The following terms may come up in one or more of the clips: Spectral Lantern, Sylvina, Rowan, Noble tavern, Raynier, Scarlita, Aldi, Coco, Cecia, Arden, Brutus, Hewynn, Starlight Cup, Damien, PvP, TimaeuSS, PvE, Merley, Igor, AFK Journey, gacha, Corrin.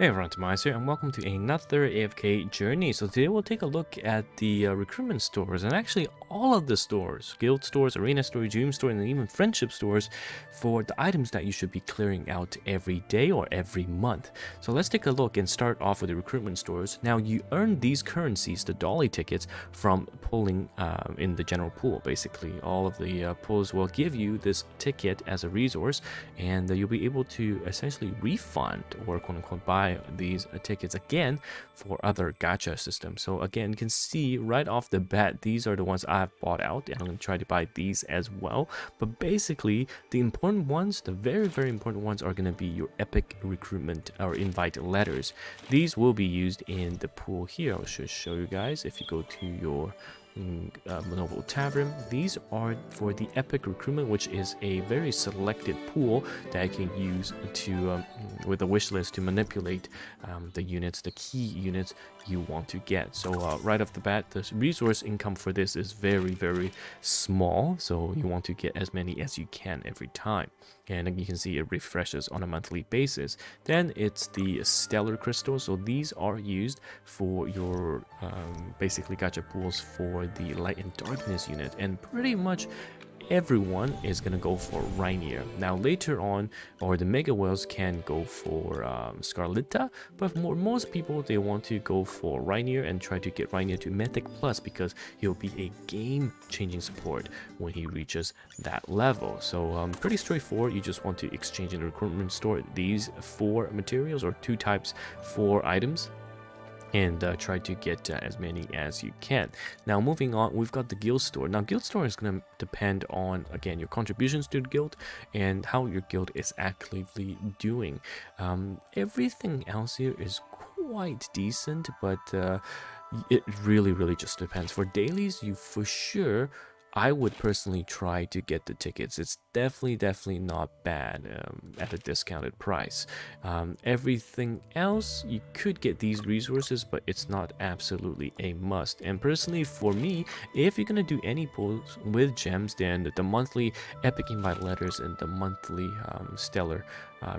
Hey everyone, TimaeuSS here and welcome to another AFK Journey. So today we'll take a look at the recruitment stores, and actually all of the stores, guild stores, arena stores, gym store, and even friendship stores for the items that you should be clearing out every day or every month. So let's take a look and start off with the recruitment stores. Now you earn these currencies, the dolly tickets, from pulling in the general pool. Basically all of the pulls will give you this ticket as a resource, and you'll be able to essentially refund or quote-unquote buy these tickets again for other gacha systems. So again, you can see right off the bat these are the ones I've bought out, and I'm going to try to buy these as well. But basically the important ones, the very, very important ones, are going to be your epic recruitment or invite letters. These will be used in the pool here. I'll just show you guys. If you go to your Noble tavern, these are for the epic recruitment, which is a very selected pool that I can use to with a wish list to manipulate the units, the key units you want to get. So right off the bat, the resource income for this is very, very small, so you want to get as many as you can every time. And you can see it refreshes on a monthly basis. Then it's the stellar crystals. So these are used for your basically gacha pools for the light and darkness unit, and pretty much everyone is going to go for Raynier. Now later on, or the mega whales can go for Scarlita, but for most people they want to go for Raynier and try to get Raynier to Mythic Plus, because he'll be a game-changing support when he reaches that level. So pretty straightforward. You just want to exchange in the recruitment store these 4 materials, or 2 types, 4 items, and try to get as many as you can. Now moving on, we've got the guild store. Now guild store is going to depend on, again, your contributions to the guild and how your guild is actively doing. Everything else here is quite decent, but it really just depends. For dailies, you for sure, I would personally try to get the tickets. It's definitely not bad at a discounted price. Everything else, you could get these resources, but it's not absolutely a must. And personally for me, if you're gonna do any pulls with gems, then the monthly epic invite letters and the monthly stellar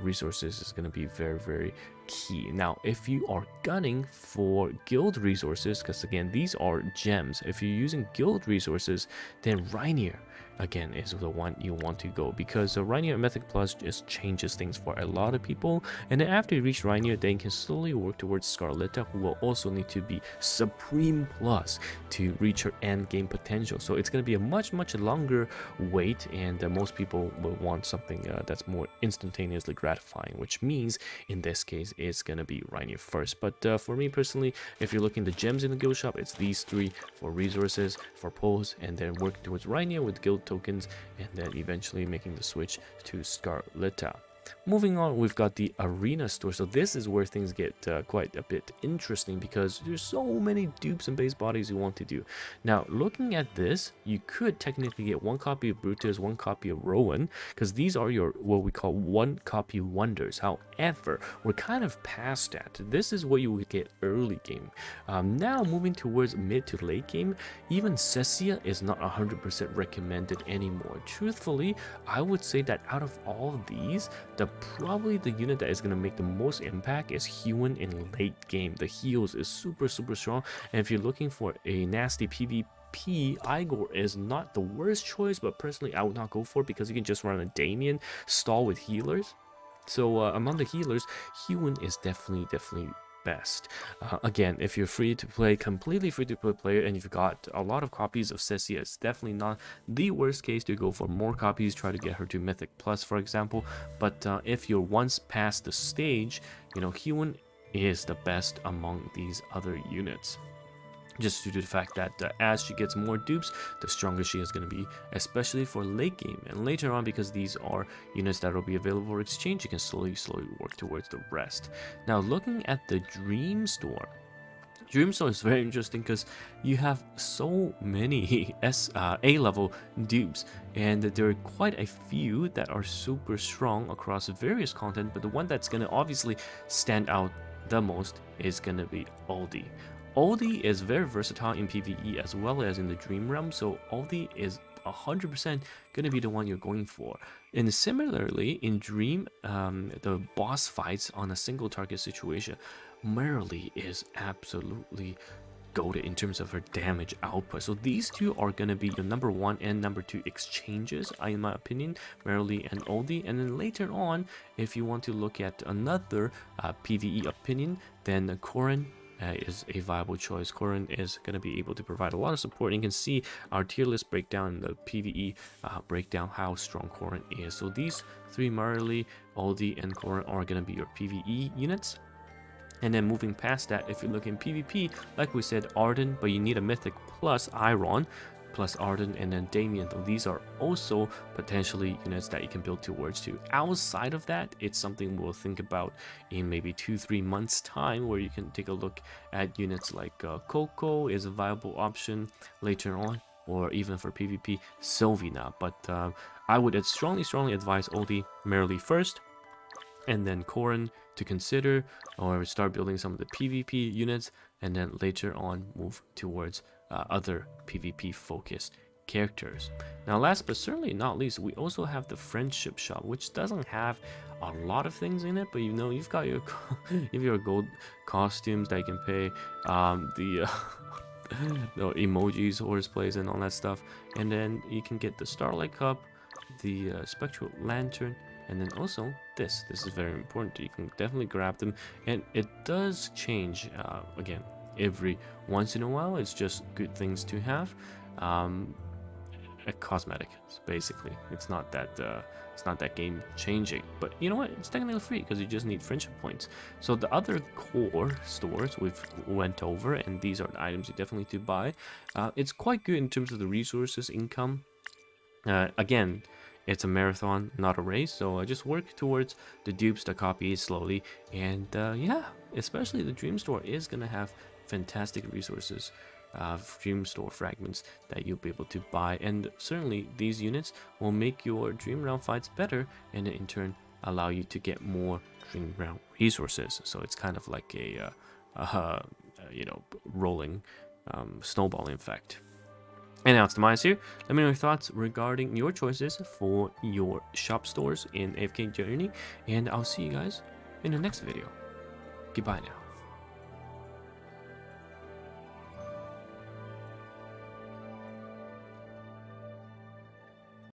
resources is gonna be very, very key. Now if you are gunning for guild resources, because again these are gems, if you're using guild resources, then Raynier again is the one you want to go, because the Raynier Mythic Plus just changes things for a lot of people. And then after you reach Raynier, then you can slowly work towards Scarlita, who will also need to be Supreme Plus to reach her end game potential. So it's going to be a much longer wait, and most people will want something that's more instantaneously gratifying, which means in this case it's going to be Raynier first. But for me personally, if you're looking at the gems in the guild shop, it's these 3 for resources, for pulls, and then work towards Raynier with guild tokens, and then eventually making the switch to Scarlita. Moving on, we've got the arena store. So this is where things get quite a bit interesting, because there's so many dupes and base bodies you want to do. Now looking at this, you could technically get 1 copy of Brutus, 1 copy of Rowan, because these are your what we call 1 copy wonders. However, we're kind of past that. This is what you would get early game. Now moving towards mid to late game, even Cecia is not 100% recommended anymore. Truthfully, I would say that out of all of these, probably the unit that is going to make the most impact is Hewynn in late game. The heals is super strong, and if you're looking for a nasty PvP, Igor is not the worst choice, but personally I would not go for it, because you can just run a Damien stall with healers. So among the healers, Hewynn is definitely best. Again, if you're free to play, completely free to play player, and you've got a lot of copies of Cecia, it's definitely not the worst case to go for more copies, try to get her to Mythic Plus, for example. But if you're once past the stage, you know, Hewynn is the best among these other units, just due to the fact that as she gets more dupes, the stronger she is going to be, especially for late game. And later on, because these are units that will be available for exchange, you can slowly work towards the rest. Now looking at the dream store. Dream store is very interesting, because you have so many A-level dupes, and there are quite a few that are super strong across various content, but the one that's going to obviously stand out the most is going to be Aldi. Aldi is very versatile in PvE as well as in the dream realm, so Aldi is 100% going to be the one you're going for. And similarly, in Dream, the boss fights on a single target situation, Merley is absolutely goated in terms of her damage output. So these two are going to be your number one and number two exchanges, in my opinion, Merley and Aldi. And then later on, if you want to look at another PvE opinion, then Corrin is a viable choice. Corrin is going to be able to provide a lot of support. You can see our tier list breakdown and the PvE breakdown, how strong Corrin is. So these three, Merley, Aldi, and Corrin, are going to be your PvE units. And then moving past that, if you look in PvP, like we said, Arden, but you need a Mythic plus Iron, plus Arden, and then Damien. These are also potentially units that you can build towards too. Outside of that, it's something we'll think about in maybe 2-3 months time, where you can take a look at units like Coco is a viable option later on, or even for PvP, Sylvina. But I would strongly advise Aldi, Merley first, and then Corrin to consider, or start building some of the PvP units, and then later on move towards other PvP focused characters. Now last but certainly not least, we also have the friendship shop, which doesn't have a lot of things in it, but you know, you've got your your gold costumes that you can pay, the emojis, horseplays, and all that stuff. And then you can get the Starlight Cup, the Spectral Lantern, and then also this is very important. You can definitely grab them, and it does change again every once in a while. It's just good things to have, a cosmetic basically. It's not that game changing, but you know what, it's technically free because you just need friendship points. So the other core stores we've went over, and these are the items you definitely need to buy. It's quite good in terms of the resources, income. Again, it's a marathon, not a race, so just work towards the dupes, the copies slowly, and yeah, especially the Dream Store is going to have fantastic resources, Dream Store fragments that you'll be able to buy, and certainly these units will make your Dream Round fights better, and in turn allow you to get more Dream Round resources. So it's kind of like a, you know, rolling snowballing effect. And now it's TimaeuSS here. Let me know your thoughts regarding your choices for your shop stores in AFK Journey, and I'll see you guys in the next video. Goodbye now.